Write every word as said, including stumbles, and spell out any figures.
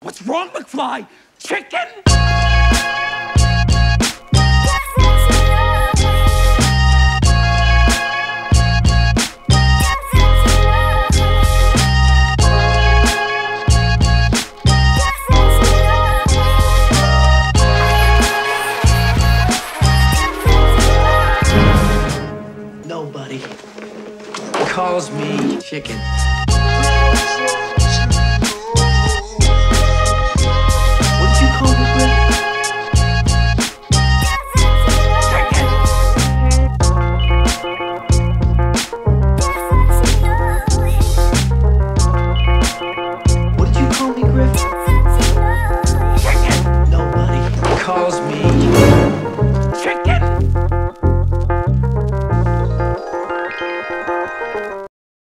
What's wrong, McFly? Chicken? Nobody calls me chicken.